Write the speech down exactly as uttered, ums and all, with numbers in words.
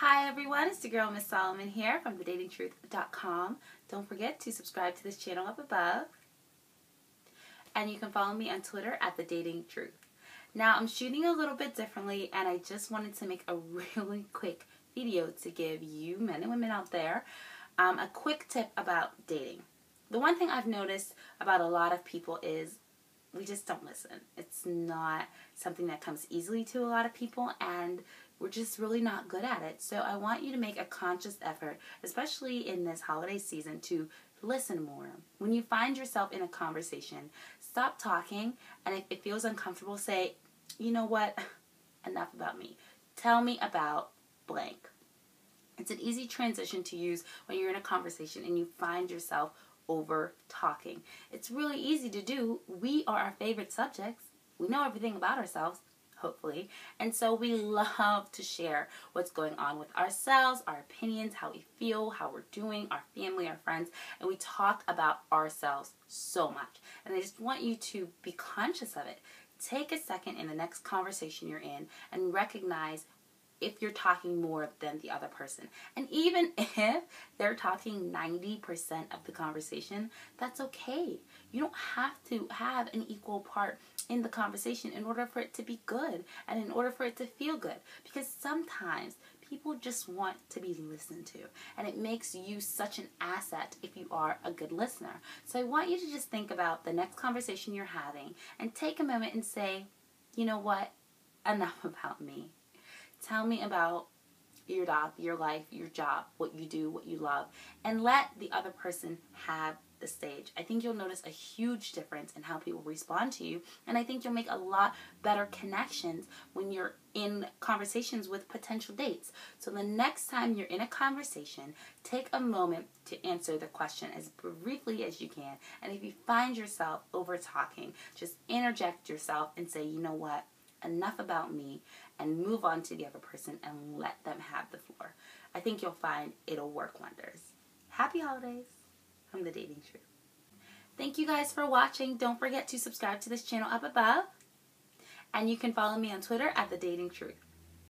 Hi everyone, it's the girl Miss Solomon here from the dating truth dot com. Don't forget to subscribe to this channel up above. And you can follow me on Twitter at TheDatingTruth. Now I'm shooting a little bit differently and I just wanted to make a really quick video to give you men and women out there um, a quick tip about dating. The one thing I've noticed about a lot of people is we just don't listen. It's not something that comes easily to a lot of people and we're just really not good at it. So I want you to make a conscious effort, especially in this holiday season, to listen more. When you find yourself in a conversation, stop talking, and if it feels uncomfortable, say, you know what, enough about me. Tell me about blank. It's an easy transition to use when you're in a conversation and you find yourself over talking. It's really easy to do. We are our favorite subjects. We know everything about ourselves. Hopefully. And so we love to share what's going on with ourselves, our opinions, how we feel, how we're doing, our family, our friends, and we talk about ourselves so much. And I just want you to be conscious of it. Take a second in the next conversation you're in and recognize if you're talking more than the other person. And even if they're talking ninety percent of the conversation, that's okay. You don't have to have an equal part in the conversation in order for it to be good and in order for it to feel good. Because sometimes people just want to be listened to. And it makes you such an asset if you are a good listener. So I want you to just think about the next conversation you're having and take a moment and say, you know what? Enough about me. Tell me about your dog, your life, your job, what you do, what you love, and let the other person have the stage. I think you'll notice a huge difference in how people respond to you, and I think you'll make a lot better connections when you're in conversations with potential dates. So the next time you're in a conversation, take a moment to answer the question as briefly as you can, and if you find yourself over talking, just interject yourself and say, you know what? Enough about me, and move on to the other person and let them have the floor. I think you'll find it'll work wonders. Happy holidays from The Dating Truth. Thank you guys for watching. Don't forget to subscribe to this channel up above. And you can follow me on Twitter at The Dating Truth.